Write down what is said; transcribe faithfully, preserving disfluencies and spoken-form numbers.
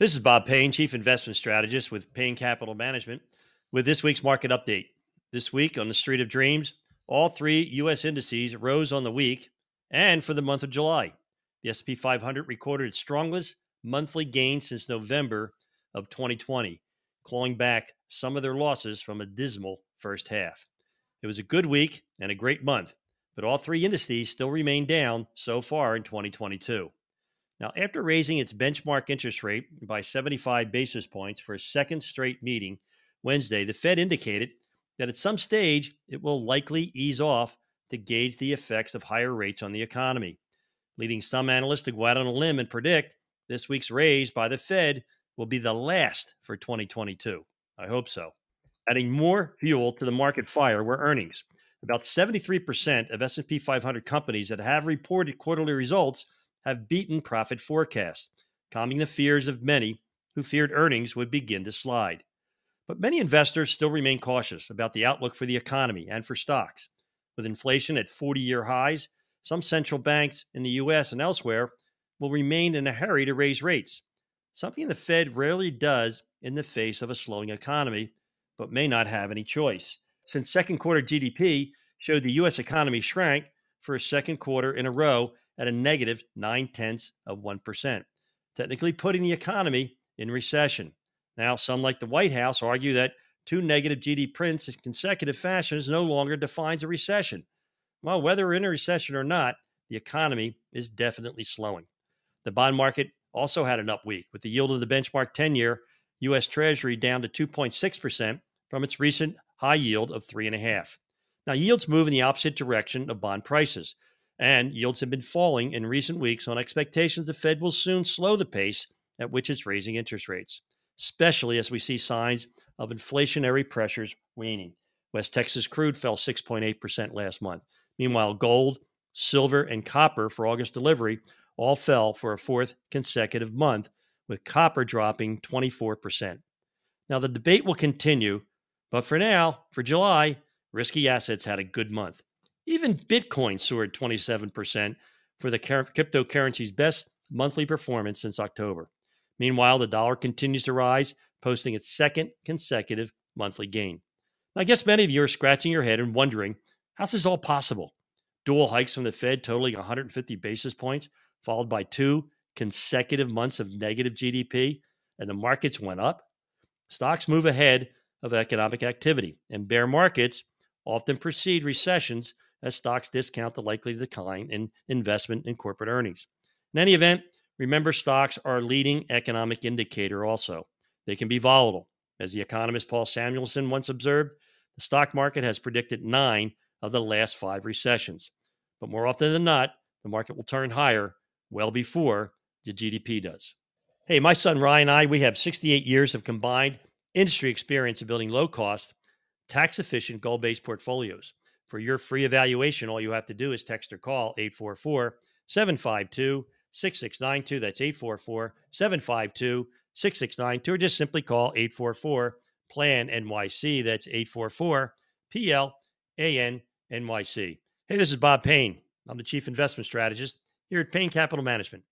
This is Bob Payne, Chief Investment Strategist with Payne Capital Management, with this week's market update. This week on the Street of Dreams, all three U S indices rose on the week and for the month of July. The S and P five hundred recorded its strongest monthly gain since November of twenty twenty, clawing back some of their losses from a dismal first half. It was a good week and a great month, but all three indices still remain down so far in twenty twenty-two. Now, after raising its benchmark interest rate by seventy-five basis points for a second straight meeting Wednesday, the Fed indicated that at some stage it will likely ease off to gauge the effects of higher rates on the economy, leading some analysts to go out on a limb and predict this week's raise by the Fed will be the last for twenty twenty-two. I hope so. Adding more fuel to the market fire were earnings. About seventy-three percent of S and P five hundred companies that have reported quarterly results have beaten profit forecasts, calming the fears of many who feared earnings would begin to slide. But many investors still remain cautious about the outlook for the economy and for stocks. With inflation at forty-year highs, some central banks in the U S and elsewhere will remain in a hurry to raise rates, something the Fed rarely does in the face of a slowing economy, but may not have any choice, since second quarter G D P showed the U S economy shrank for a second quarter in a row at a negative nine-tenths of one percent, technically putting the economy in recession. Now, some like the White House argue that two negative G D P prints in consecutive fashion no longer defines a recession. Well, whether we're in a recession or not, the economy is definitely slowing. The bond market also had an up week, with the yield of the benchmark ten-year U S Treasury down to two point six percent from its recent high yield of three point five percent. Now, yields move in the opposite direction of bond prices, and yields have been falling in recent weeks on expectations the Fed will soon slow the pace at which it's raising interest rates, especially as we see signs of inflationary pressures waning. West Texas crude fell six point eight percent last month. Meanwhile, gold, silver, and copper for August delivery all fell for a fourth consecutive month, with copper dropping twenty-four percent. Now, the debate will continue, but for now, for July, risky assets had a good month. Even Bitcoin soared twenty-seven percent for the cryptocurrency's best monthly performance since October. Meanwhile, the dollar continues to rise, posting its second consecutive monthly gain. Now, I guess many of you are scratching your head and wondering, how's this all possible? Dual hikes from the Fed totaling one hundred fifty basis points, followed by two consecutive months of negative G D P, and the markets went up. Stocks move ahead of economic activity, and bear markets often precede recessions as stocks discount the likely decline in investment and corporate earnings. In any event, remember, stocks are a leading economic indicator also. They can be volatile. As the economist Paul Samuelson once observed, the stock market has predicted nine of the last five recessions. But more often than not, the market will turn higher well before the G D P does. Hey, my son Ryan and I, we have sixty-eight years of combined industry experience in building low-cost, tax-efficient, goal-based portfolios. For your free evaluation, all you have to do is text or call eight four four, seven five two, six six nine two. That's eight four four, seven five two, six six nine two. Or just simply call eight four four, P L A N N Y C. That's eight four four, P L A N N Y C. Hey, this is Bob Payne. I'm the Chief Investment Strategist here at Payne Capital Management.